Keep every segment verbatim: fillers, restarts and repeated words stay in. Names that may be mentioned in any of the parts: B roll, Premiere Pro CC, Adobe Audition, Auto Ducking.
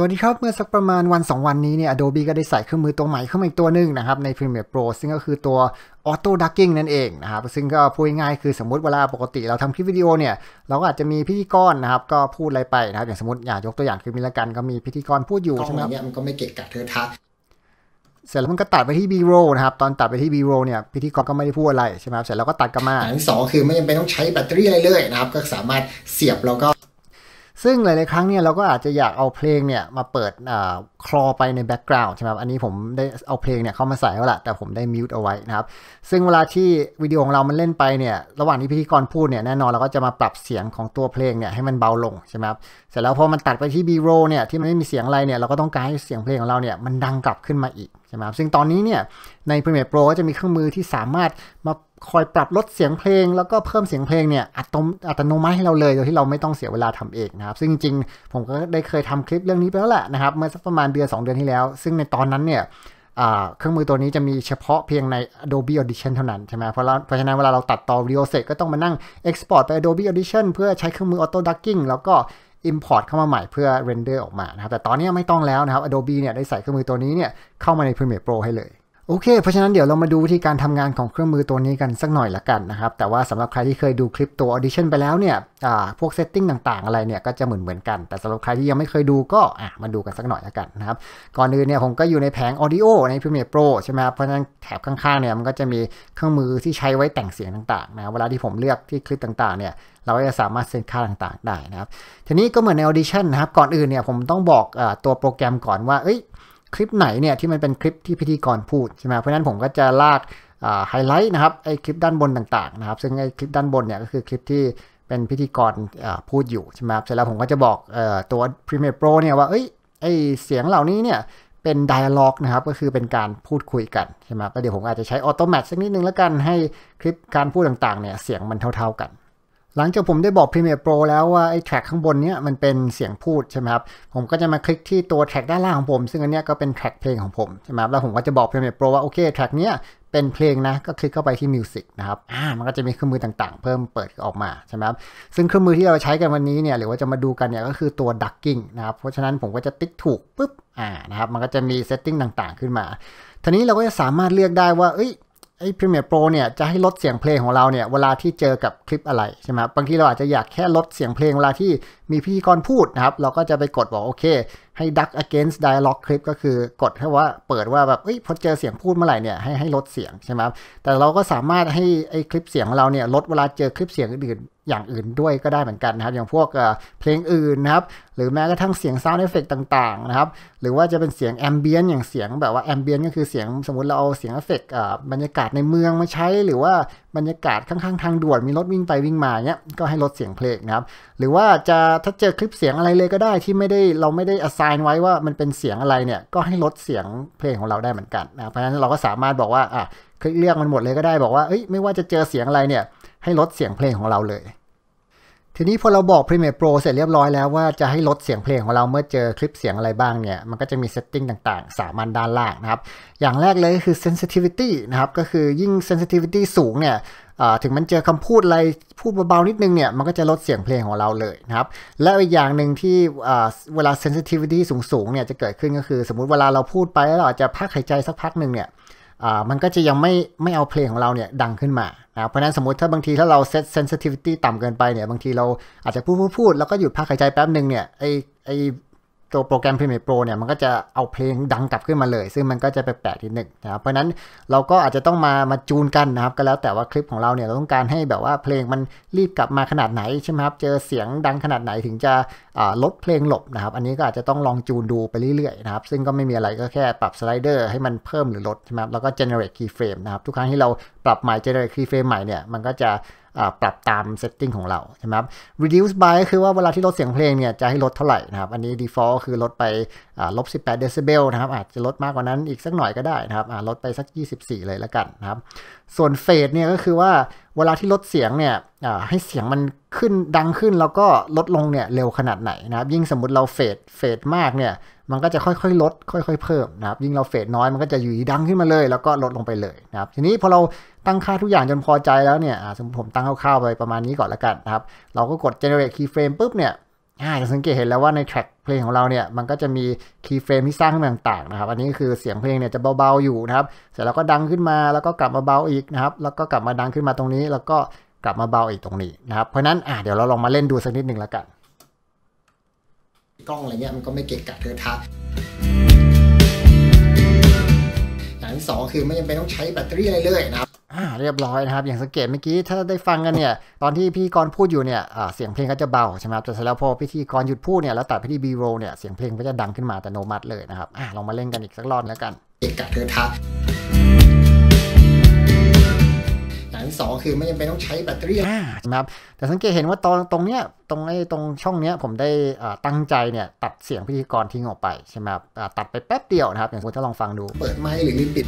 สวัสดีครับเมื่อสักประมาณวันสองวันนี้เนี่ย Adobe ก็ได้ใส่เครื่องมือตัวใหม่เข้ามาอีกตัวหนึ่งนะครับใน Premiere Pro ซึ่งก็คือตัว Auto Ducking นั่นเองนะครับซึ่งก็พูดง่ายคือสมมติเวลาปกติเราทำคลิปวิดีโอเนี่ยเราก็อาจจะมีพิธีกรนะครับก็พูดอะไรไปนะครับอย่างสมมติอยากยกตัวอย่างคือมีละกันก็มีพิธีกรพูดอยู่ใช่ไหมครับมันก็ไม่เกะกะเทอะทะเสร็จแล้วมันก็ตัดไปที่ B roll นะครับตอนตัดไปที่ B roll เนี่ยพิธีกรก็ไม่ได้พูดอะไรใช่ไหมครับเสร็จแล้วก็ตัดกลับมาอย่างที่สองคือไม่จำเป็นต้องใช้แบตเตอรี่อะไรเลยนะครับก็สามารถเสียบแล้วก็ซึ่งหลายๆครั้งเนี่ยเราก็อาจจะอยากเอาเพลงเนี่ยมาเปิดคลอไปในแบ็กกราวด์ใช่ไหมครับอันนี้ผมได้เอาเพลงเนี่ยเข้ามาใส่แล้วล่ะแต่ผมได้มิวต์เอาไว้นะครับซึ่งเวลาที่วิดีโอของเรามันเล่นไปเนี่ยระหว่างที่พิธีกรพูดเนี่ยแน่นอนเราก็จะมาปรับเสียงของตัวเพลงเนี่ยให้มันเบาลงใช่ไหมครับเสร็จแล้วพอมันตัดไปที่ B roll เนี่ยที่มันไม่มีเสียงอะไรเนี่ยเราก็ต้องการให้เสียงเพลงของเราเนี่ยมันดังกลับขึ้นมาอีกใช่ไหมครับซึ่งตอนนี้เนี่ยใน Premiere Pro ก็จะมีเครื่องมือที่สามารถมาคอยปรับลดเสียงเพลงแล้วก็เพิ่มเสียงเพลงเนี่ยอัตโนมัติให้เราเลยโดยที่เราไม่ต้องเสียเวลาทำเองนะครับซึ่งจริงๆผมก็ได้เคยทำคลิปเรื่องนี้ไปแล้วแหละนะครับเมื่อสักประมาณเดือนสองเดือนที่แล้วซึ่งในตอนนั้นเนี่ยเครื่องมือตัวนี้จะมีเฉพาะเพียงใน Adobe Audition เท่านั้นใช่ไหมเพราะเพราะฉะนั้นเวลาเราตัดต่อวิดีโอเสร็จก็ต้องมานั่ง Export ไป Adobe Audition เพื่อใช้เครื่องมือ Auto Ducking แล้วก็import เข้ามาใหม่เพื่อ render ออกมานะครับแต่ตอนนี้ไม่ต้องแล้วนะครับ Adobe เนี่ยได้ใส่เครื่องมือตัวนี้เนี่ยเข้ามาใน Premiere Pro ให้เลยโอเคเพราะฉะนั้นเดี๋ยวเรามาดูวิธีการทำงานของเครื่องมือตัวนี้กันสักหน่อยละกันนะครับแต่ว่าสำหรับใครที่เคยดูคลิปตัว Audition ไปแล้วเนี่ยพวก setting ต่างๆอะไรเนี่ยก็จะเหมือนเหมือนกันแต่สำหรับใครที่ยังไม่เคยดูก็มาดูกันสักหน่อยละกันนะครับก่อนอื่นเนี่ยผมก็อยู่ในแผง Audio ใน Premiere Pro ใช่ไหมครับเพราะฉะนั้นแถบข้างๆเนี่ยมันก็จะมีเครื่องมือที่ใช้ไว้แต่งเสียงต่างๆนะเวลาที่ผมเลือกที่คลิปต่างๆเนี่ยเราก็จะสามารถเซตค่าต่างๆได้นะครับทีนี้ก็เหมือนใน Audition นะครับก่อนอื่นเนี่ยผมต้องบอกตัวโปรแกรมก่อนว่าคลิปไหนเนี่ยที่มันเป็นคลิปที่พิธีกรพูดใช่ไหมเพราะฉะนั้นผมก็จะลากไฮไลท์นะครับไอคลิปด้านบนต่างๆนะครับซึ่งไอคลิปด้านบนเนี่ยก็คือคลิปที่เป็นพิธีกรพูดอยู่ใช่ไหมครับเสร็จแล้วผมก็จะบอกตัว Premiere Pro เนี่ยว่าเอ้ยไอเสียงเหล่านี้เนี่ยเป็น dialog นะครับก็คือเป็นการพูดคุยกันใช่ไหมก็เดี๋ยวผมอาจจะใช้ Auto Match สักนิดนึงแล้วกันให้คลิปการพูดต่างๆเนี่ยเสียงมันเท่าๆกันหลังจากผมได้บอก Premiere Pro แล้วว่าไอ้แทร็กข้างบนเนี้ยมันเป็นเสียงพูดใช่ไหมครับผมก็จะมาคลิกที่ตัวแทร็กด้านล่างของผมซึ่งอันเนี้ยก็เป็นแทร็กเพลงของผมใช่ไหมครับแล้วผมก็จะบอก Premiere Pro ว่าโอเคแทร็กเนี้ยเป็นเพลงนะก็คลิกเข้าไปที่ Music นะครับอ่ามันก็จะมีเครื่องมือต่างๆเพิ่มเปิดออกมาใช่ไหมครับซึ่งเครื่องมือที่เราใช้กันวันนี้เนี่ยหรือว่าจะมาดูกันเนี่ยก็คือตัว Ducking นะครับเพราะฉะนั้นผมก็จะติ๊กถูกปุ๊บอ่านะครับมันก็จะมี Setting ต่างๆขึ้นมาทีนี้เราก็จะสามารถเลือกได้ว่าเอ้ยไอ้ Premiere Pro เนี่ยจะให้ลดเสียงเพลงของเราเนี่ยเวลาที่เจอกับคลิปอะไรใช่ไหมบางทีเราอาจจะอยากแค่ลดเสียงเพลงเวลาที่มีพิธีกรพูดนะครับเราก็จะไปกดบอกโอเคให้ duck against dialogue คลิปก็คือกดให้ว่าเปิดว่าแบบเอ้ยพอเจอเสียงพูดเมื่อไหร่เนี่ยให้ให้ลดเสียงใช่ไหมแต่เราก็สามารถให้ไอ้คลิปเสียงของเราเนี่ยลดเวลาเจอคลิปเสียงอื่นอย่างอื่นด้วยก็ได้เหมือนกันนะครับอย่างพวกเพลงอื่นนะครับหรือแม้กระทั่งเสียง sound effect ต่างๆนะครับหรือว่าจะเป็นเสียง ambient อย่างเสียงแบบว่า ambient ก็คือเสียงสมมติเราเอาเสียง effect บรรยากาศในเมืองมาใช้หรือว่าบรรยากาศข้างๆทางด่วนมีรถวิ่งไปวิ่งมาเนี้ยก็ให้ลดเสียงเพลงนะครับหรือว่าจะถ้าเจอคลิปเสียงอะไรเลยก็ได้ที่ไม่ได้เราไม่ได้ assign ไว้ว่ามันเป็นเสียงอะไรเนี่ยก็ให้ลดเสียงเพลงของเราได้เหมือนกันนะเพราะฉะนั้นเราก็สามารถบอกว่าอ่ะคลิกเลือกมันหมดเลยก็ได้บอกว่าเอ้ยไม่ว่าจะเจอเสียงอะไรเนี่ยให้ลดเสียงเพลงของเราเลยทีนี้พอเราบอก Premiere Pro เสร็จเรียบร้อยแล้วว่าจะให้ลดเสียงเพลงของเราเมื่อเจอคลิปเสียงอะไรบ้างเนี่ยมันก็จะมี setting ต่างๆสามัญด้านล่างนะครับอย่างแรกเลยคือ sensitivity นะครับก็คือยิ่ง sensitivity สูงเนี่ยถึงมันเจอคำพูดอะไรพูดเบาๆนิดนึงเนี่ยมันก็จะลดเสียงเพลงของเราเลยนะครับและอีกอย่างหนึ่งที่เวลา sensitivity สูงๆเนี่ยจะเกิดขึ้นก็คือสมมุติเวลาเราพูดไปแล้วเราอาจจะพักหายใจสักพักหนึ่งเนี่ยมันก็จะยังไม่ไม่เอาเพลงของเราเนี่ยดังขึ้นมานะเพราะนั้นสมมติถ้าบางทีถ้าเราเซต sensitivity ต่ำเกินไปเนี่ยบางทีเราอาจจะพูดพูดพูดแล้วก็หยุดพักหายใจแป๊บหนึ่งเนี่ยไอไอตัวโปรแกรม Premiere Pro เนี่ยมันก็จะเอาเพลงดังกลับขึ้นมาเลยซึ่งมันก็จะแปลกๆนิดนึงนะครับเพราะนั้นเราก็อาจจะต้องมามาจูนกันนะครับก็แล้วแต่ว่าคลิปของเราเนี่ยเราต้องการให้แบบว่าเพลงมันรีบกลับมาขนาดไหนใช่ไหมครับเจอเสียงดังขนาดไหนถึงจะลดเพลงหลบนะครับอันนี้ก็อาจจะต้องลองจูนดูไปเรื่อยๆนะครับซึ่งก็ไม่มีอะไรก็แค่ปรับสไลเดอร์ให้มันเพิ่มหรือลดใช่ไหมครับแล้วก็ generate keyframe นะครับทุกครั้งที่เราปรับใหม่ generate keyframe ใหม่เนี่ยมันก็จะปรับตาม setting ของเราใช่ไหมครับ reduce by ก็คือว่าเวลาที่ลดเสียงเพลงเนี่ยจะให้ลดเท่าไหร่นะครับอันนี้ default คือลดไปลบสิบแปดเดซิเบลนะครับอาจจะลดมากกว่านั้นอีกสักหน่อยก็ได้นะครับลดไปสักยี่สิบสี่เลยละกันนะครับส่วน fade เนี่ยก็คือว่าเวลาที่ลดเสียงเนี่ยให้เสียงมันขึ้นดังขึ้นแล้วก็ลดลงเนี่ยเร็วขนาดไหนนะครับยิ่งสมมติเราเฟดเฟดมากเนี่ยมันก็จะค่อยๆลดค่อยๆเพิ่มนะครับยิ่งเราเฟดน้อยมันก็จะอยู่ดังขึ้นมาเลยแล้วก็ลดลงไปเลยนะครับทีนี้พอเราตั้งค่าทุกอย่างจนพอใจแล้วเนี่ยสมมติผมตั้งคร่าวๆไปประมาณนี้ก่อนละกันนะครับเราก็กด generate keyframe ปุ๊บเนี่ย จะสังเกตเห็นแล้วว่าในแทร็กเพลงของเราเนี่ยมันก็จะมีคีย์เฟรมที่สร้างขึ้นมาต่างๆนะครับอันนี้คือเสียงเพลงเนี่ยจะเบาๆอยู่นะครับเสร็จแล้วก็ดังขึ้นมาแล้วก็กลับมาเบาอีกนะครับแล้วก็กลับมาดังขึ้นมาตรงนี้แล้วก็กลับมาเบาอีกตรงนี้นะครับเพราะนั้นเดี๋ยวเราลองมาเล่นดูสักนิดหนึ่งแล้วกันกล้องอะไรเงี้ยมันก็ไม่เกะกะเทอะทะอย่างที่สองคือไม่จำเป็นต้องใช้แบตเตอรี่อะไรเลยนะครับอ่าเรียบร้อยนะครับอย่างสังเกตเมื่อกี้ถ้าได้ฟังกันเนี่ยตอนที่พี่กรพูดอยู่เนี่ยเสียงเพลงก็จะเบาใช่ไหมครับแต่แล้วพอพิธีกรหยุดพูดเนี่ยแล้วตัดไปที่ B roll เนี่ยเสียงเพลงก็จะดังขึ้นมาอัตโนมัติเลยนะครับอ่าลองมาเล่นกันอีกสักรอบแล้วกันเกะกะเทอะทะอย่างที่สองคือไม่จำเป็นต้องใช้แบตเตอรี่อ่าใช่ไหมครับแต่สังเกตเห็นว่าตอนตรงเนี้ยตรงไอ้ตรงช่องเนี้ยผมได้ตั้งใจเนี่ยตัดเสียงพิธีกรทิ้งออกไปใช่ไหมครับตัดไปแป๊บเดียวนะครับอย่างสมมติถ้าลองฟังดูเปิดไมค์หรือลืมปิด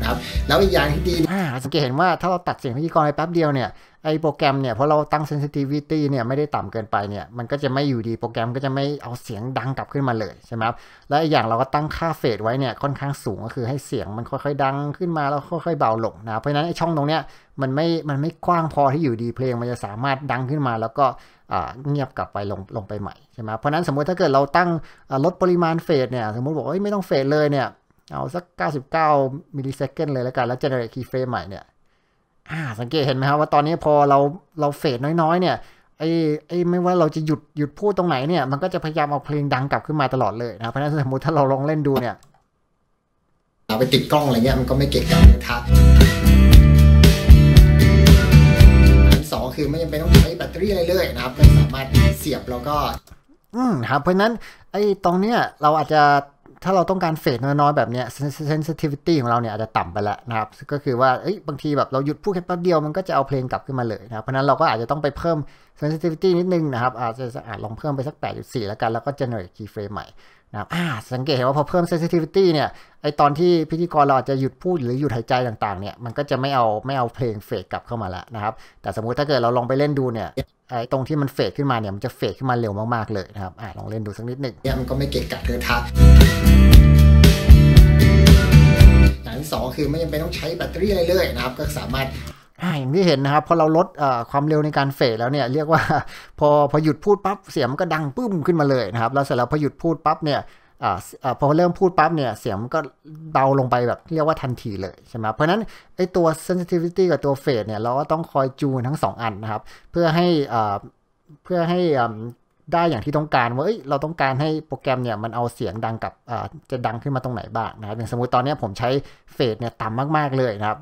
นะครับแล้วอีกอย่างที่ดีสังเกตเห็นว่าถ้าเราตัดเสียงพิธีกรไปแป๊บเดียวเนี่ยไอโปรแกรมเนี่ยเพราะเราตั้ง sensitivity เนี่ยไม่ได้ต่ำเกินไปเนี่ยมันก็จะไม่อยู่ดีโปรแกรมก็จะไม่เอาเสียงดังกลับขึ้นมาเลยใช่ไหมครับและอีกอย่างเราก็ตั้งค่าเฟดไว้เนี่ยค่อนข้างสูงก็คือให้เสียงมันค่อยๆดังขึ้นมาแล้วค่อยๆเบาลงนะเพราะฉะนั้นไอช่องตรงเนี้ยมันไม่มันไม่กว้างพอที่อยู่ดีเพลงมันจะสามารถดังขึ้นมาแล้วก็เงียบกลับไปลงลงไปใหม่ใช่ไหมเพราะนั้นสมมติถ้าเกิดเราตั้งลดปริมาณเฟดเนี่ยสมมติบอกว่าไม่ต้องเฟดเลยเนี่ยเอาสักเก้าสิบเก้ามิลลิเซคันด์เลยแล้วกันแล้ว generate keyframe ใหม่เนี่ยสังเกตเห็นไหมครับว่าตอนนี้พอเราเราเฟดน้อยๆเนี่ยไอ้ไอ้ไม่ว่าเราจะหยุดหยุดพูดตรงไหนเนี่ยมันก็จะพยายามเอาเพลงดังกลับขึ้นมาตลอดเลยนะเพราะฉะนั้นสมมติถ้าเราลองเล่นดูเนี่ยเอาไปติดกล้องอะไรเงี้ยมันก็ไม่เกะกะเลยครับอันสองคือไม่จำเป็นต้องใช้แบตเตอรี่อะไรเลยนะครับมันสามารถเสียบแล้วก็อืมครับเพราะนั้นไอ้ตรงเนี้ยเราอาจจะถ้าเราต้องการเฟดน้อยๆแบบนี้ sensitivity ของเราเนี่ยอาจจะต่ำไปแล้วนะครับก็คือว่าบางทีแบบเราหยุดพูดแค่แป๊บเดียวมันก็จะเอาเพลงกลับขึ้นมาเลยนะเพราะนั้นเราก็อาจจะต้องไปเพิ่ม sensitivity นิดนึงนะครับอาจจะอาจลองเพิ่มไปสัก แปดจุดสี่ แล้วกันแล้วก็ generate keyframe ใหม่นะครับสังเกตเห็นว่าพอเพิ่ม sensitivity เนี่ยไอตอนที่พิธีกรเราอาจจะหยุดพูดหรือหยุดหายใจต่างๆเนี่ยมันก็จะไม่เอาไม่เอาเพลงเฟดกลับเข้ามาแล้วนะครับแต่สมมุติถ้าเกิดเราลองไปเล่นดูเนี่ยไอตรงที่มันเฟดขึ้นมาเนี่ยมันจะเฟดขึ้นมาเร็วมากๆเลยนะครับลองเล่นดูสักนิดหนึ่งเนี่ยมันก็ไม่เกะกะเทอะทะอย่างที่สองคือไม่จำเป็นต้องใช้แบตเตอรี่อะไรเลยนะครับก็สามารถอย่างที่เห็นนะครับพอเราลดความเร็วในการเฟดแล้วเนี่ยเรียกว่าพอพอหยุดพูดปั๊บเสียงมันก็ดังปึ้มขึ้นมาเลยนะครับแล้วเสร็จแล้วพอหยุดพูดปั๊บเนี่ยอ่าพอเริ่มพูดปั๊บเนี่ยเสียงมันก็เบาลงไปแบบเรียกว่าทันทีเลยใช่ไหมเพราะนั้นไอตัว sensitivity กับตัวเฟดเนี่ยเราก็ต้องคอยจูนทั้งสองอันนะครับเพื่อให้อ่าเพื่อให้อ่าได้อย่างที่ต้องการว่า เอ้ย เราต้องการให้โปรแกรมเนี่ยมันเอาเสียงดังกับจะดังขึ้นมาตรงไหนบ้างนะครับอย่างสมมติตอนนี้ผมใช้เฟดเนี่ยต่ำมากๆเลยนะครับ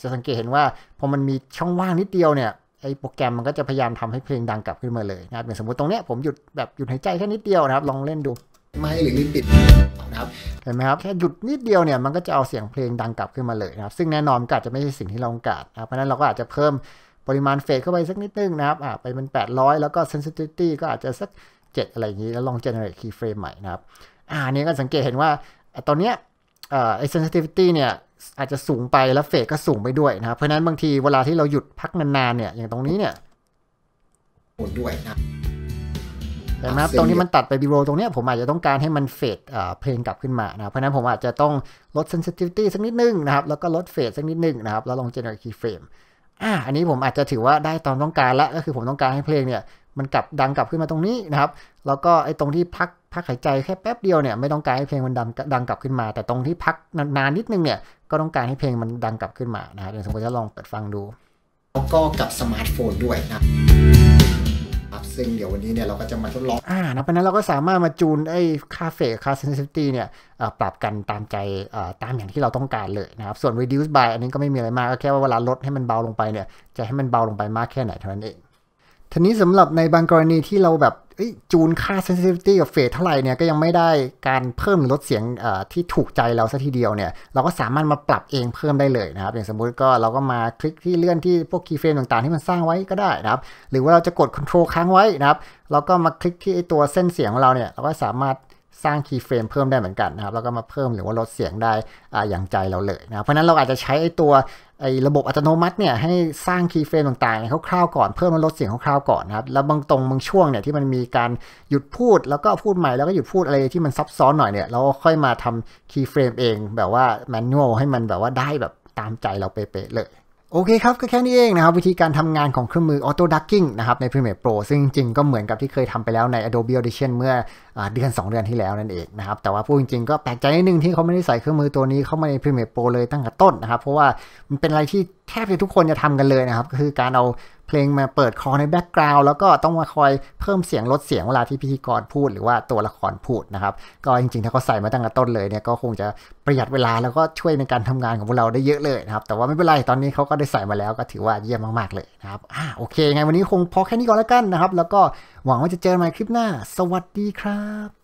จะสังเกตเห็นว่าพอมันมีช่องว่างนิดเดียวเนี่ยไอ้โปรแกรมมันก็จะพยายามทำให้เพลงดังกลับขึ้นมาเลยนะครับอย่างสมมติตรงเนี้ยผมหยุดแบบหยุดหายใจแค่นิดเดียวนะครับลองเล่นดูไม่หรือรีบปิดนะครับเห็นไหมครับแค่หยุดนิดเดียวเนี่ยมันก็จะเอาเสียงเพลงดังกลับขึ้นมาเลยนะครับซึ่งแน่นอนก็อาจจะไม่ใช่สิ่งที่เราต้องการนะครับเพราะนั้นเราก็อาจจะเพิ่มปริมาณเฟดเข้าไปสักนิดนึงนะครับไปเป็นแปดร้อยแล้วก็ sensitivity ก็อาจจะสักเจ็ดอะไรอย่างนี้แล้วลอง generate keyframe ใหม่นะครับอ่านี้ก็สังเกตเห็นว่าตอนเนี้ยไอ้ sensitivity เนี่ยอาจจะสูงไปแล้วเฟดก็สูงไปด้วยนะครับเพราะนั้นบางทีเวลาที่เราหยุดพักนานๆเนี่ยอย่างตรงนี้เนี่ยหมดด้วยนะแต่นะครับตรงที่มันตัดไป B roll ตรงเนี้ยผมอาจจะต้องการให้มันเฟดเพลงกลับขึ้นมานะเพราะนั้นผมอาจจะต้องลด sensitivity สักนิดนึงนะครับแล้วก็ลดเฟดสักนิดนึงนะครับแล้วลอง generate keyframeอ่าอันนี้ผมอาจจะถือว่าได้ตอนต้องการละก็คือผมต้องการให้เพลงเนี่ยมันกลับดังกลับขึ้นมาตรงนี้นะครับแล้วก็ไอ้ตรงที่พักพักหายใจแค่แป๊บเดียวเนี่ยไม่ต้องการให้เพลงมันดังดังกลับขึ้นมาแต่ตรงที่พักนานนิดนึงเนี่ยก็ต้องการให้เพลงมันดังกลับขึ้นมานะครับอย่างสมมติจะลองเปิดฟังดูแล้วก็กับสมาร์ทโฟนด้วยนะซึ่งเดี๋ยววันนี้เนี่ยเราก็จะมาทดลองอ่านะเพราะนั้นเราก็สามารถมาจูนไอ้ค่าเฟดค่า sensitivity เนี่ยปรับกันตามใจตามอย่างที่เราต้องการเลยนะครับส่วน reduce by อันนี้ก็ไม่มีอะไรมากก็แค่ว่าเวลาลดให้มันเบาลงไปเนี่ยจะให้มันเบาลงไปมากแค่ไหนเท่านั้นเองทีนี้สำหรับในบางกรณีที่เราแบบจูนค่า sensitivity กับเฟดเท่าไหร่เนี่ยก็ยังไม่ได้การเพิ่มหรือลดเสียงที่ถูกใจเราซะทีเดียวเนี่ยเราก็สามารถมาปรับเองเพิ่มได้เลยนะครับอย่างสมมุติก็เราก็มาคลิกที่เลื่อนที่พวก keyframe ต่างๆที่มันสร้างไว้ก็ได้นะครับหรือว่าเราจะกด control ค้างไว้นะครับแล้วก็มาคลิกที่ตัวเส้นเสียงของเราเนี่ยเราก็สามารถสร้าง keyframe เพิ่มได้เหมือนกันนะครับแล้วก็มาเพิ่มหรือว่าลดเสียงได้อย่างใจเราเลยนะเพราะนั้นเราอาจจะใช้ตัวไอ้ระบบอัตโนมัติเนี่ยให้สร้าง keyframe ต่างๆเนี่ยคร่าวๆก่อนเพิ่มลดเสียงคร่าวๆก่อนนะครับแล้วบางตรงบางช่วงเนี่ยที่มันมีการหยุดพูดแล้วก็พูดใหม่แล้วก็หยุดพูดอะไรที่มันซับซ้อนหน่อยเนี่ยเราก็ค่อยมาทำ keyframe เองแบบว่า manual ให้มันแบบว่าได้แบบตามใจเราเป๊ะๆเลย โอเคครับก็แค่นี้เองนะครับวิธีการทำงานของเครื่องมือ Auto Ducking นะครับใน Premiere Pro ซึ่งจริงก็เหมือนกับที่เคยทำไปแล้วใน Adobe Audition เมื่อเดือนสองเดือนที่แล้วนั่นเองนะครับแต่ว่าพูดจริงๆก็แปลกใจนิดนึงที่เขาไม่ได้ใส่เครื่องมือตัวนี้เข้ามาใน Premiere Pro เลยตั้งแต่ต้นนะครับเพราะว่ามันเป็นอะไรที่แทบจะทุกคนจะทำกันเลยนะครับก็คือการเอาเพลงมาเปิดคอในแบ็กกราวด์แล้วก็ต้องมาคอยเพิ่มเสียงลดเสียงเวลาที่พิธีกรพูดหรือว่าตัวละครพูดนะครับก็จริงๆถ้าเขาใส่มาตั้งแต่ต้นเลยเนี่ยก็คงจะประหยัดเวลาแล้วก็ช่วยในการทำงานของพวกเราได้เยอะเลยนะครับแต่ว่าไม่เป็นไรตอนนี้เขาก็ได้ใส่มาแล้วก็ถือว่าเยี่ยมมากๆเลยนะครับอ่าโอเคไงวันนี้คงพอแค่นี้ก่อนแล้วกันนะครับแล้วก็หวังว่าจะเจอกันใหม่คลิปหน้าสวัสดีครับ